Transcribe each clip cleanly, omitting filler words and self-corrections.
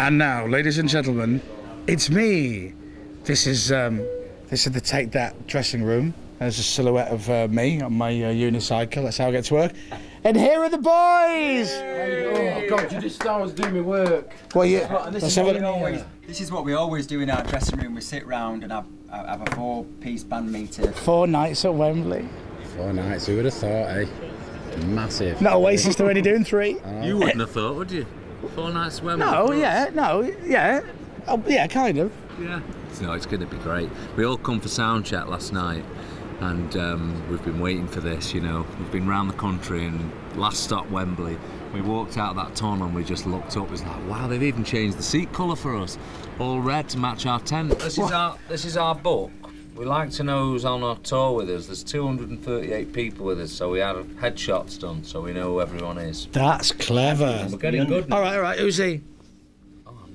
And now, ladies and gentlemen, it's me. This is the Take That dressing room. There's a silhouette of me on my unicycle. That's how I get to work. And here are the boys. Hey. Oh God, you just started doing my work. Well, yeah. This is what we always do in our dressing room. We sit round and have a four-piece band meeting. 4 nights at Wembley. 4 nights. Who would have thought, eh? Massive. Not Oasis, they're only doing 3. You wouldn't have thought, would you? 4 nights Wembley. Yeah, kind of. Yeah. No, it's going to be great. We all come for sound check last night, and we've been waiting for this, you know. We've been round the country, and last stop Wembley. We walked out of that tunnel and we just looked up. It was like, wow, they've even changed the seat colour for us, all red to match our tent. This is our book. We like to know who's on our tour with us. There's 238 people with us, so we had headshots done, so we know who everyone is. That's clever. We're getting good now. All right, who's he?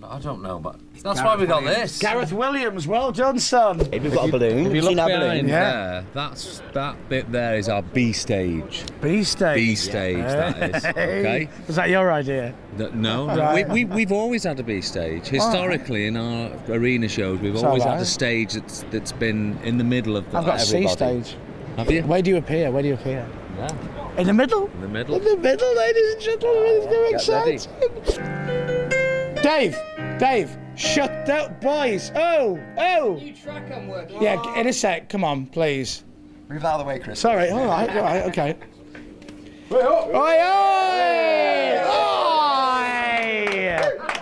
I don't know, but that's why we got this. Gareth Williams, well done, son. If you've got a balloon, have you seen our balloon? Yeah, that bit there is our B stage. B stage? B stage, that is. Okay. Was that your idea? No, right. We've always had a B stage. Historically, in our arena shows, we've always had a stage that's been in the middle of the I've got a C stage. Have you? Where do you appear? Yeah. In the middle? In the middle. In the middle, ladies and gentlemen, it's very exciting. Dave, shut up, boys! Oh! New track I'm working on. Yeah, in a sec. Come on, please. Move out of the way, Chris. Sorry. All right. Okay. Oi!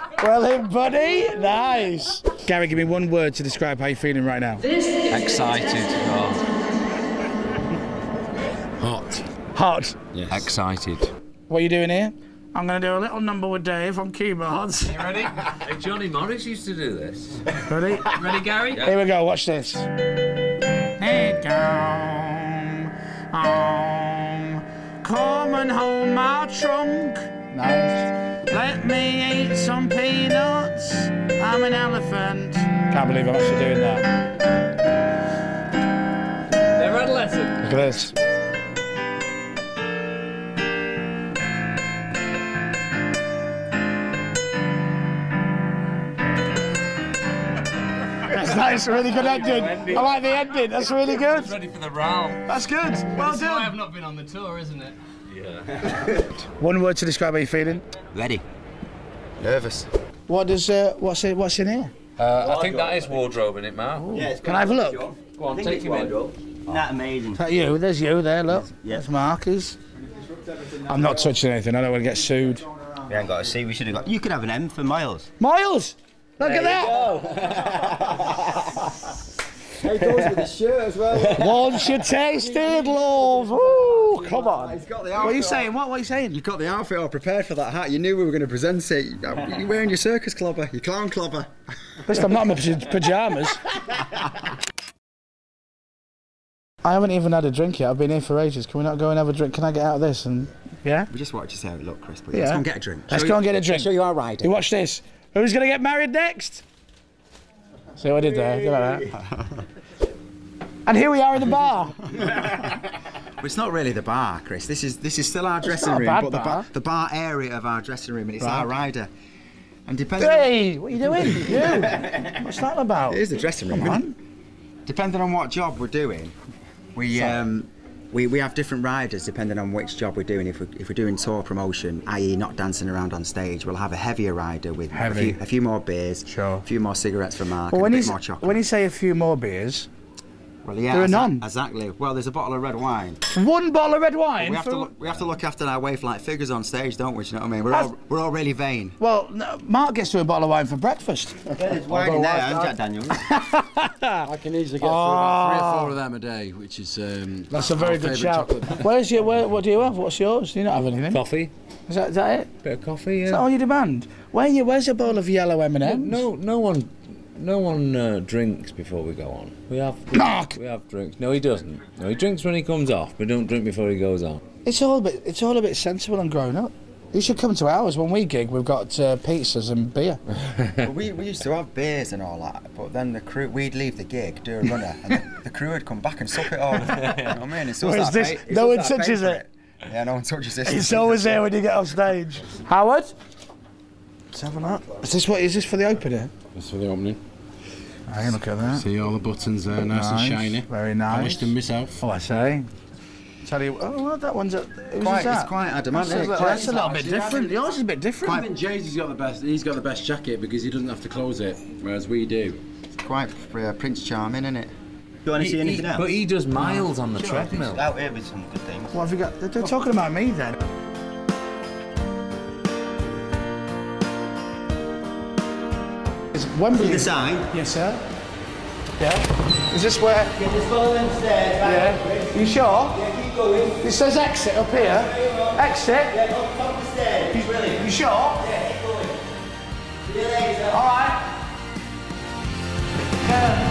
Oi! Well in, buddy. Nice. Gary, give me one word to describe how you're feeling right now. Excited. Hot. Yes. Excited. What are you doing here? I'm going to do a little number with Dave on keyboards. You ready? Hey, Johnny Morris used to do this. Ready? Ready, Gary? Yeah. Here we go, watch this. Come and hold my trunk. Nice. Let me eat some peanuts. I'm an elephant. Can't believe I'm actually doing that. They're adolescent. Look at this. That's a really good ending. I like the ending. That's really good. I was ready for the row. That's good. Well done. That's why I've not been on the tour, isn't it? Yeah. One word to describe how you're feeling. Ready. Nervous. What's in here? I think that is wardrobe, isn't it, Mark? Ooh. Yeah. Can I have a look? Sure. Go on, take your wardrobe. Isn't that amazing? Is that you? There's you there. Look. Yes. There's Markers. I'm not touching anything. I don't want to get sued. We ain't got a C. We should have got. You could have an M for Miles. Miles. Look at that! He goes with his shirt as well. One should taste it, love. Ooh, come on. He's got the outfit. What are you saying? What are you saying? You've got the outfit all prepared for that hat. You knew we were going to present it. You're wearing your circus clobber, your clown clobber. Listen, I'm not in my pyjamas. I haven't even had a drink yet. I've been here for ages. Can we not go and have a drink? Can I get out of this? And yeah. We just wanted to see how it looked, Chris. Let's go and get a drink. Let's go and get a drink. So you are riding. You watch this. Who's going to get married next? See what I did there? Look at that. And here we are in the bar. Well, it's not really the bar, Chris. This is still our dressing room, but the bar area of our dressing room, and it's our rider. And depending. Hey, what are you doing? What's that about? It is the dressing room. Come on. Depending on what job we're doing, we have different riders depending on which job we're doing. If we're doing tour promotion, i.e. not dancing around on stage, we'll have a heavier rider with a few more beers, sure. A few more cigarettes for Mark, and a bit more chocolate. When you say a few more beers, well, yeah, there are none. Exactly. Well, there's a bottle of red wine. One bottle of red wine? We have to look after our waif-like figures on stage, don't we? Do you know what I mean? We're all really vain. Well, no, Mark gets to a bottle of wine for breakfast. There's wine in there, Jack Daniels. I can easily get through about 3 or 4 of them a day, which is... that's a very good shout. What do you have? What's yours? Do you not have anything? Coffee. Is that it? Bit of coffee, yeah. Is that all you demand? Where's a bowl of yellow M&M's? No one drinks before we go on. We have drinks. No, he doesn't. No, he drinks when he comes off, but don't drink before he goes on. It's all a bit sensible and grown up. You should come to ours. When we gig, we've got pizzas and beer. Well, we used to have beers and all that, but then the crew, we'd leave the gig, do a runner, and the crew would come back and suck it all. You know what I mean? No one touches it. Yeah, no one touches this. It's always there when you get off stage. Howard? Let's have a look. Is this for the opening? This is for the opening. Hey, look at that. See all the buttons there, nice and shiny. Very nice. I wished them myself. Oh, I say. Tell you, well, that one's it's quite adamant. That's a little bit different. Yours is a bit different. I think Jay's has got the best. He's got the best jacket because he doesn't have to close it, whereas we do. It's quite Prince Charming, isn't it? Do you want to see anything else? But he does miles on the treadmill. Out here with some good things. What have you got? They're talking about me then. Is Wembley the sign? Yes, sir. Yeah. Is this where? Yeah, just follow them stairs. Yeah. You sure? Yeah, keep going. It says exit up here. Exit. Yeah, top the stairs. You sure? Yeah, keep going. See you later. All right.